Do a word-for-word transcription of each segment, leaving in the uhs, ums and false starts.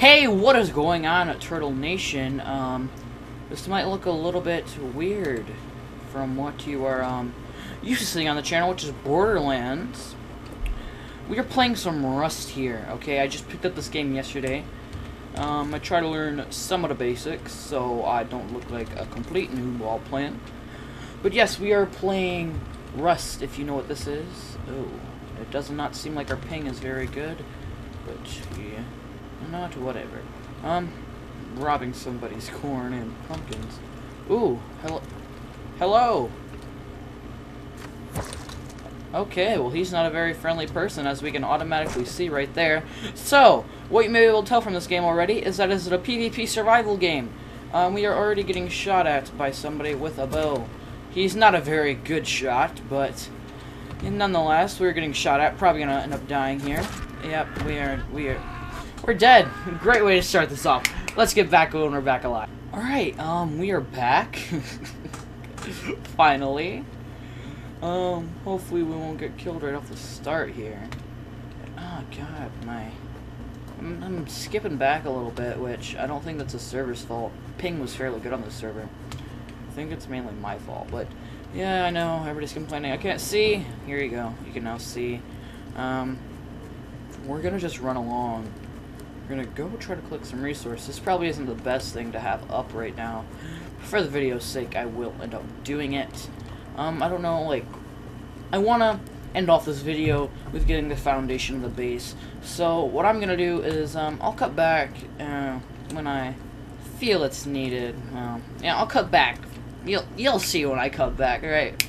Hey, what is going on at Turtle Nation? Um, this might look a little bit weird from what you are um, used to seeing on the channel, which is Borderlands. We are playing some Rust here, okay? I just picked up this game yesterday. Um, I try to learn some of the basics, so I don't look like a complete noob while playing. But yes, we are playing Rust, if you know what this is. Oh, it does not seem like our ping is very good, but yeah, not whatever. Um, robbing somebody's corn and pumpkins. Ooh, hello. Hello! Okay, well, he's not a very friendly person, as we can automatically see right there. So, what you may be able to tell from this game already is that it's a PvP survival game. Um, we are already getting shot at by somebody with a bow. He's not a very good shot, but nonetheless, we're getting shot at. Probably gonna end up dying here. Yep, we are. We are. We're dead. Great way to start this off. Let's get back when we're back alive. All right. Um, we are back. Finally. Um, hopefully we won't get killed right off the start here. Oh god, my... I'm, I'm skipping back a little bit, which I don't think that's the server's fault. Ping was fairly good on this server. I think it's mainly my fault, but... Yeah, I know, everybody's complaining. I can't see! Here you go, you can now see. Um, we're gonna just run along. We're gonna go try to collect some resources. This probably isn't the best thing to have up right now. For the video's sake, I will end up doing it. Um, I don't know, like, I want to end off this video with getting the foundation of the base. So, what I'm going to do is, um, I'll cut back uh, when I feel it's needed. Um, yeah, I'll cut back. You'll, you'll see when I cut back, alright?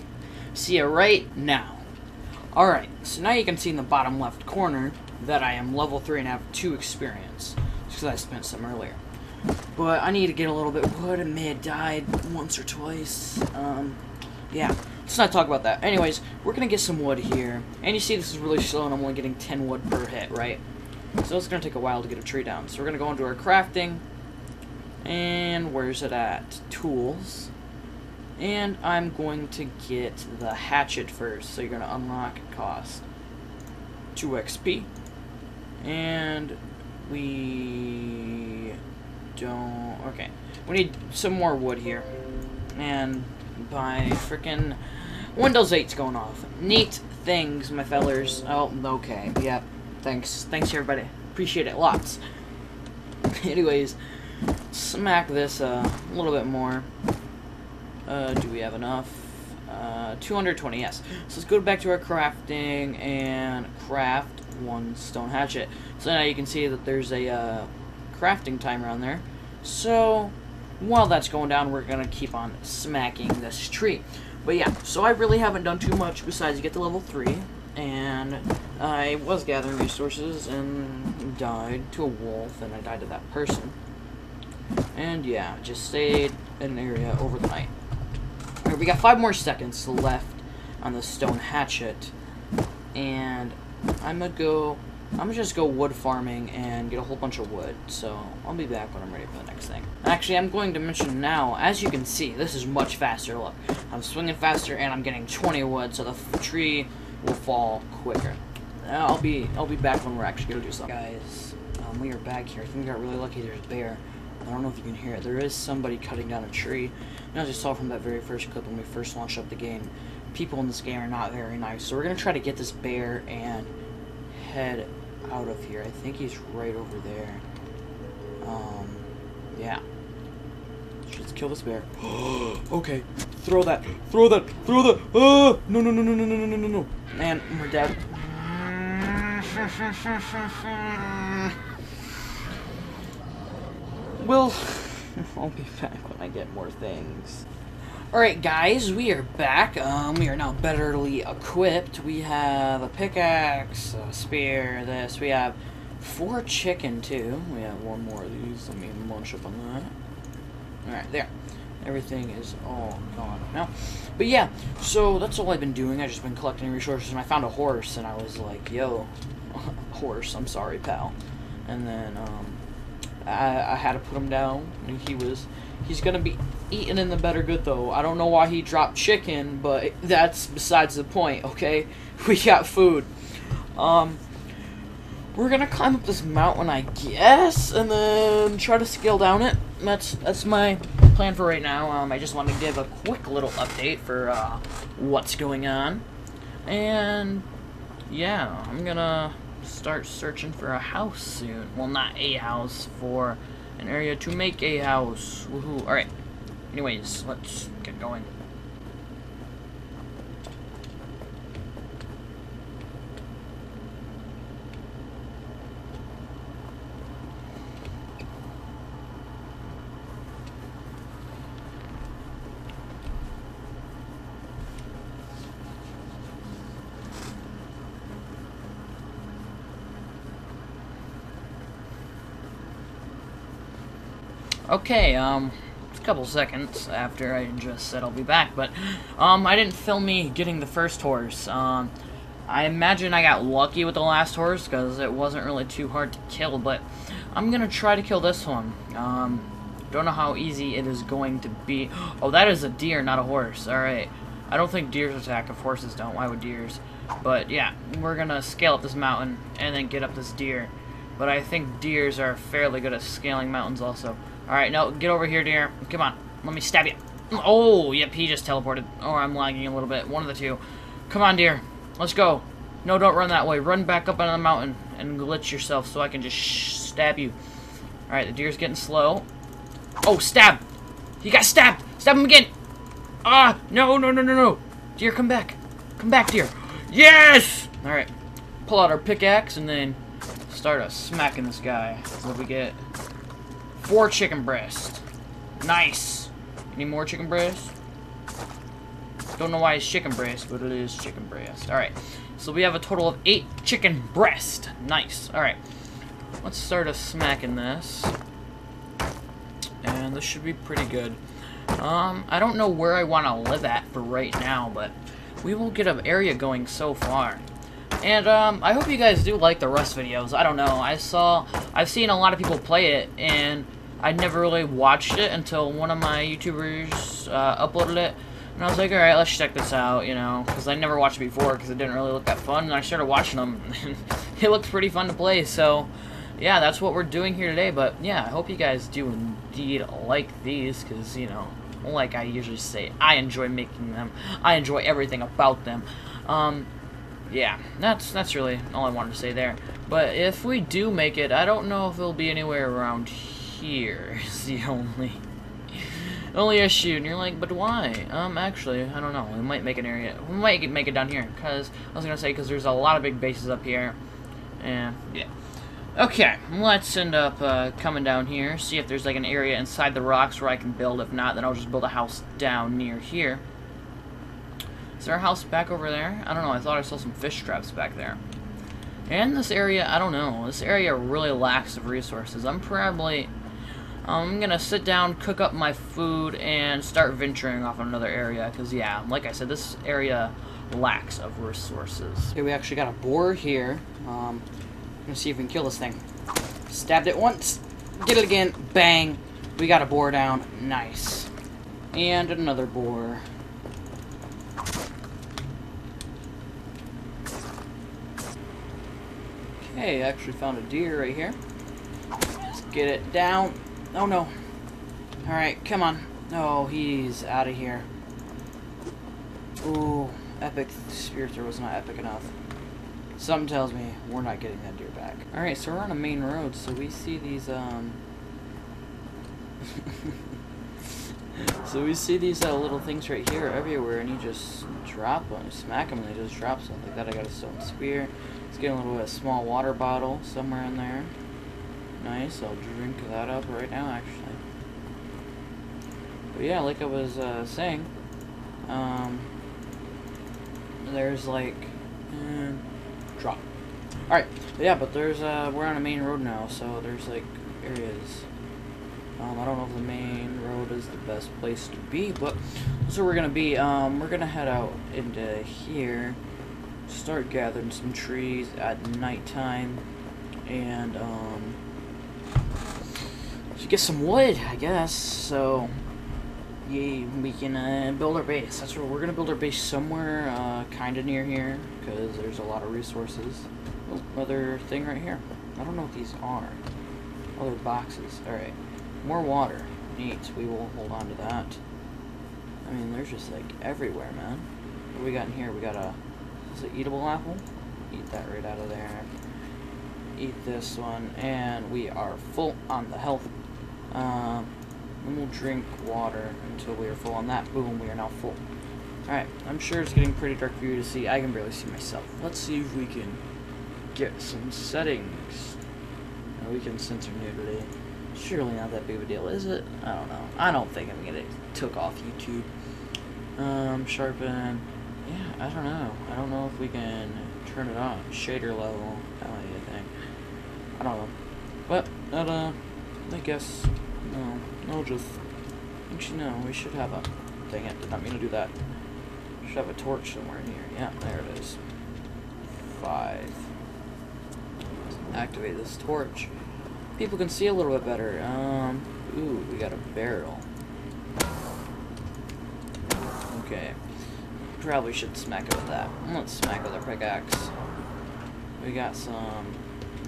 See you right now. Alright, so now you can see in the bottom left corner that I am level three and have two experience. Because I spent some earlier. But I need to get a little bit wood. I may have died once or twice. Um... Yeah, let's not talk about that. Anyways, we're going to get some wood here. And you see this is really slow and I'm only getting ten wood per hit, right? So it's going to take a while to get a tree down. So we're going to go into our crafting. And where's it at? Tools. And I'm going to get the hatchet first. So you're going to unlock cost. two X P. And we don't... Okay, we need some more wood here. And... by freaking Windows eight's going off. Neat things, my fellers. Oh, okay. Yep. Thanks. Thanks, everybody. Appreciate it lots. Anyways, smack this uh, a little bit more. Uh, do we have enough? Uh, two hundred twenty, yes. So let's go back to our crafting and craft one stone hatchet. So now you can see that there's a uh, crafting timer on there. So... while that's going down, we're going to keep on smacking this tree. But yeah, so I really haven't done too much besides get to level three. And I was gathering resources and died to a wolf, and I died to that person. And yeah, just stayed in an area overnight. Alright, we got five more seconds left on the stone hatchet. And I'm going to go... I'm gonna just go wood farming and get a whole bunch of wood, so I'll be back when I'm ready for the next thing. Actually, I'm going to mention now, as you can see, this is much faster. Look, I'm swinging faster and I'm getting twenty wood, so the f tree will fall quicker. I'll be I'll be back when we're actually gonna do something. Guys, um, we are back here. I think we got really lucky. There's a bear. I don't know if you can hear it. There is somebody cutting down a tree. And as you saw from that very first clip when we first launched up the game, people in this game are not very nice. So we're gonna try to get this bear and head out of here. I think he's right over there. Um, yeah. Let's kill this bear. Okay. Throw that. Throw that. Throw that. Oh! No, no, no, no, no, no, no, no, no. Man, we're dead. Well, I'll be back when I get more things. Alright guys, we are back. Um, we are now betterly equipped. We have a pickaxe, a spear, this. We have four chicken too. We have one more of these. Let me munch up on that. Alright, there. Everything is all gone now. But yeah, so that's all I've been doing. I've just been collecting resources and I found a horse and I was like, yo, horse, I'm sorry, pal. And then um, I, I had to put him down and he was... He's gonna be eaten in the better good, though. I don't know why he dropped chicken, but that's besides the point, okay? We got food. Um, We're gonna climb up this mountain, I guess, and then try to scale down it. That's that's my plan for right now. Um, I just want to give a quick little update for uh, what's going on, and yeah, I'm gonna start searching for a house soon. Well, not a house, for an area to make a house. Woohoo! All right. Anyways, let's get going. Okay, um, it's a couple seconds after I just said I'll be back, but, um, I didn't film me getting the first horse. Um, I imagine I got lucky with the last horse, because it wasn't really too hard to kill, but I'm gonna try to kill this one. Um, don't know how easy it is going to be. Oh, that is a deer, not a horse. Alright. I don't think deers attack if horses don't. Why would deers? But, yeah, we're gonna scale up this mountain and then get up this deer. But I think deers are fairly good at scaling mountains also. Alright, no, get over here, dear. Come on. Let me stab you. Oh, yep, he just teleported. Or I'm lagging a little bit. One of the two. Come on, dear. Let's go. No, don't run that way. Run back up on the mountain and glitch yourself so I can just sh stab you. Alright, the deer's getting slow. Oh, stab! He got stabbed! Stab him again! Ah! No, no, no, no, no! Deer, come back. Come back, deer. Yes! Alright. Pull out our pickaxe and then start us smacking this guy. That's what we get. Four chicken breasts. Nice. Any more chicken breasts? Don't know why it's chicken breast, but it is chicken breast. Alright. So we have a total of eight chicken breasts. Nice. Alright. Let's start a smacking this. And this should be pretty good. Um, I don't know where I want to live at for right now, but we will get an area going so far. And, um, I hope you guys do like the Rust videos. I don't know. I saw... I've seen a lot of people play it, and I never really watched it until one of my YouTubers uh, uploaded it. And I was like, alright, let's check this out, you know. Because I never watched it before, because it didn't really look that fun. And I started watching them, and it looked pretty fun to play. So, yeah, that's what we're doing here today. But, yeah, I hope you guys do indeed like these, because, you know, like I usually say, I enjoy making them. I enjoy everything about them. Um... Yeah, that's that's really all I wanted to say there. But if we do make it, I don't know if it'll be anywhere around here. Is the only only issue. And you're like, but why? Um, actually, I don't know. We might make an area. We might make it down here because I was gonna say because there's a lot of big bases up here. And yeah. Okay, let's end up uh, coming down here. See if there's like an area inside the rocks where I can build. If not, then I'll just build a house down near here. Is there a house back over there? I don't know. I thought I saw some fish traps back there. And this area, I don't know. This area really lacks of resources. I'm probably... I'm gonna sit down, cook up my food, and start venturing off another area. Because, yeah, like I said, this area lacks of resources. Okay, we actually got a boar here. Um, I'm gonna see if we can kill this thing. Stabbed it once. Get it again. Bang. We got a boar down. Nice. And another boar. Hey, I actually found a deer right here. Let's get it down. Oh no. Alright, come on. Oh, he's out of here. Ooh, epic spear throw was not epic enough. Something tells me we're not getting that deer back. Alright, so we're on a main road, so we see these, um... so we see these uh, little things right here everywhere, and you just drop them, you smack them, and they just drop something like that. I got a stone spear. Let's get a little bit of small water bottle somewhere in there. Nice, I'll drink that up right now, actually. But yeah, like I was uh, saying, um, there's like eh, drop. All right, yeah, but there's uh, we're on a main road now, so there's like areas. Um, I don't know if the main road is the best place to be, but that's where we're gonna be. Um, we're gonna head out into here. Start gathering some trees at nighttime, and um, should get some wood, I guess. So, yeah, we can uh, build our base. That's where we're gonna build our base somewhere, uh, kind of near here, because there's a lot of resources. other thing right here. I don't know what these are. Other boxes. Alright. More water. Neat. We will hold on to that. I mean, there's just, like, everywhere, man. What do we got in here? We got a... Is it eatable apple? Eat that right out of there. Eat this one. And we are full on the health. Um... And we'll drink water until we are full on that. Boom, we are now full. Alright, I'm sure it's getting pretty dark for you to see. I can barely see myself. Let's see if we can get some settings. We can censor nudity. Surely not that big of a deal, is it? I don't know. I don't think I'm gonna took off YouTube. Um, sharpen. Yeah, I don't know. I don't know if we can turn it on. Shader level. That might be a thing. I don't know. But, that, uh, I guess. No, no, just, actually no, we should have a, dang it, did not mean to do that, should have a torch somewhere in here, yeah, there it is, five, activate this torch, people can see a little bit better, um, ooh, we got a barrel, okay, probably should smack it with that, let's smack with our pickaxe, we got some,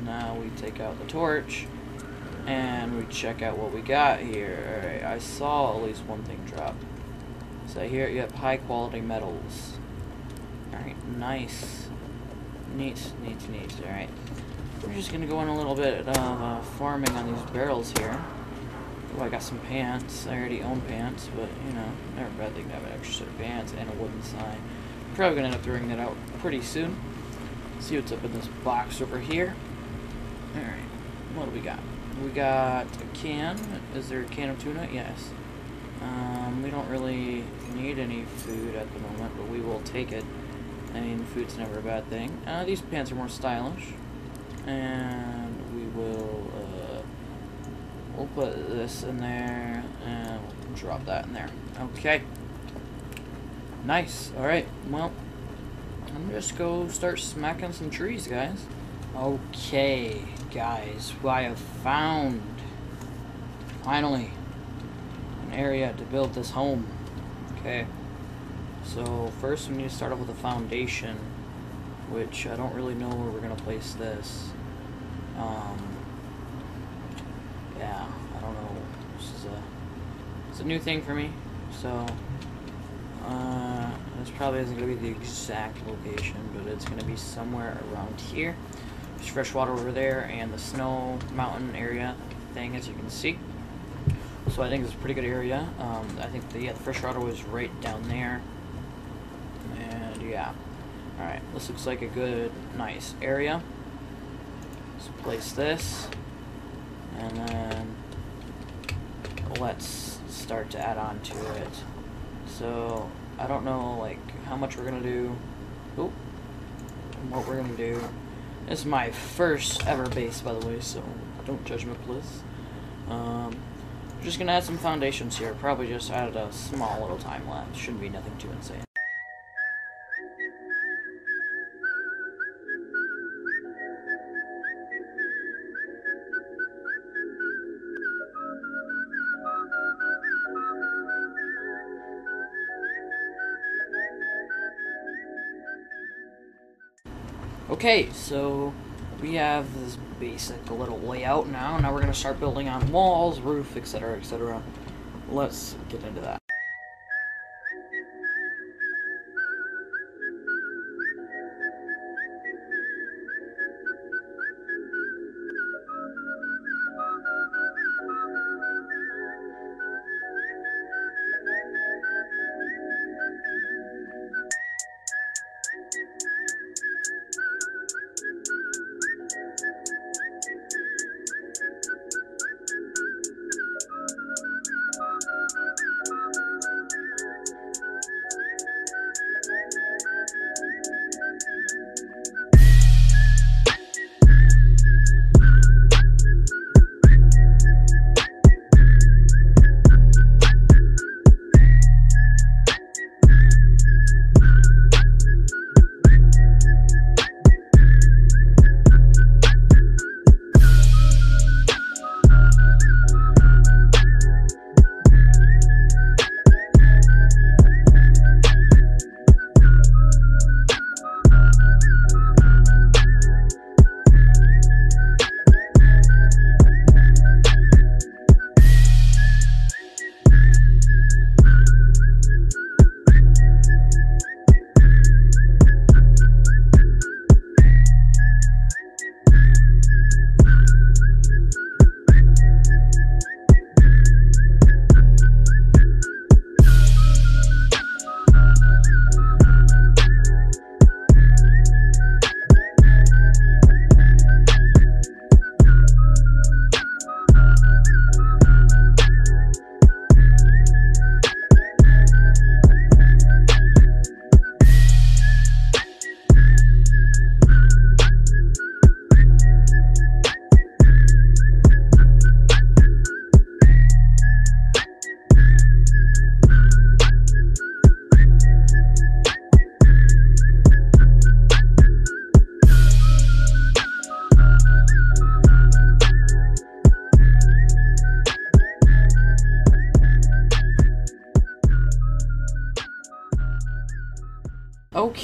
now we take out the torch, and we check out what we got here. Alright, I saw at least one thing drop. So here you have high quality metals. Alright, nice. Neat, neat, neat. Alright. We're just gonna go in a little bit of uh, farming on these barrels here. Oh, I got some pants. I already own pants, but you know, never bad thing to have an extra set of pants and a wooden sign. Probably gonna end up throwing that out pretty soon. See what's up in this box over here. Alright, what do we got? We got a can. Is there a can of tuna? Yes. Um, we don't really need any food at the moment, but we will take it. I mean, food's never a bad thing. Uh, these pants are more stylish. And we will, uh, we'll put this in there, and we'll drop that in there. Okay. Nice. Alright, well, I'm just go start smacking some trees, guys. Okay, guys, well, I have found, finally, an area to build this home. Okay, so first we need to start off with a foundation, which I don't really know where we're going to place this. Um, yeah, I don't know. This is a, it's a new thing for me, so uh, this probably isn't going to be the exact location, but it's going to be somewhere around here. Fresh water over there and the snow mountain area thing, as you can see. So I think it's a pretty good area. Um, I think the, yeah, the fresh water was right down there. And yeah, all right. This looks like a good, nice area. Let's place this, and then let's start to add on to it. So I don't know like how much we're gonna do, oh, and what we're gonna do. This is my first ever base, by the way, so don't judge me, please. Um, I'm just gonna add some foundations here. Probably just added a small little time lapse. Shouldn't be nothing too insane. Okay, so we have this basic little layout now. Now we're going to start building on walls, roof, et cetera, et cetera. Let's get into that. Thank you.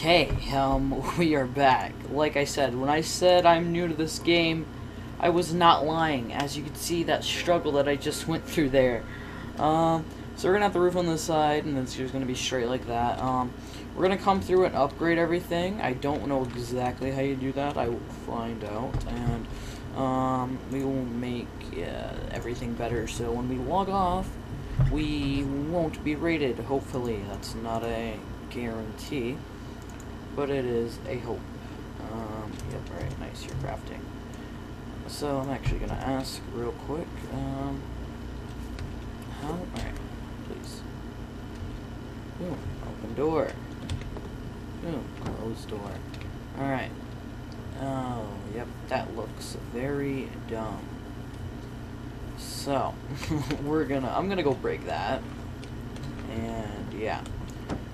Hey, um, we are back. Like I said, when I said I'm new to this game, I was not lying. As you can see, that struggle that I just went through there. Um, so we're gonna have the roof on this side, and it's just gonna be straight like that. Um, we're gonna come through and upgrade everything. I don't know exactly how you do that. I will find out, and um, we will make uh, everything better. So when we log off, we won't be raided. Hopefully, that's not a guarantee. But it is a hope. Um, yep, right, nice, you're crafting. So I'm actually gonna ask real quick, um, how, alright, please. Boom, open door. Boom, closed door. Alright. Oh, yep, that looks very dumb. So, we're gonna, I'm gonna go break that. And, yeah.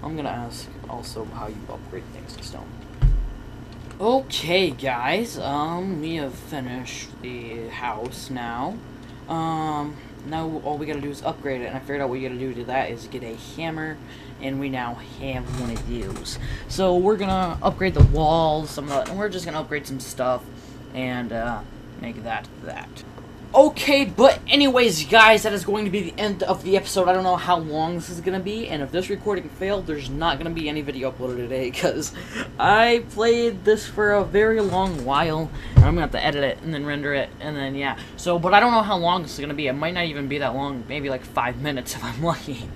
I'm gonna ask also how you upgrade things to stone. Okay, guys, um, we have finished the house now. Um, now all we gotta do is upgrade it, and I figured out what you gotta do to that is get a hammer, and we now have one of these. So we're gonna upgrade the walls, some of the, and we're just gonna upgrade some stuff, and, uh, make that that. Okay, but anyways, guys, that is going to be the end of the episode. I don't know how long this is going to be, and if this recording failed, there's not going to be any video uploaded today, because I played this for a very long while, and I'm going to have to edit it, and then render it, and then, yeah. So, but I don't know how long this is going to be. It might not even be that long, maybe like five minutes if I'm lucky.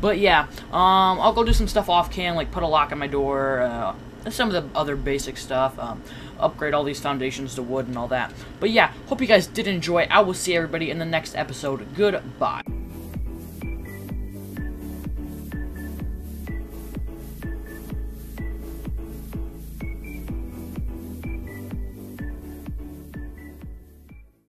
But, yeah, um, I'll go do some stuff off-cam, like put a lock on my door, uh... some of the other basic stuff, um, upgrade all these foundations to wood and all that. But yeah, hope you guys did enjoy. I will see everybody in the next episode. Goodbye.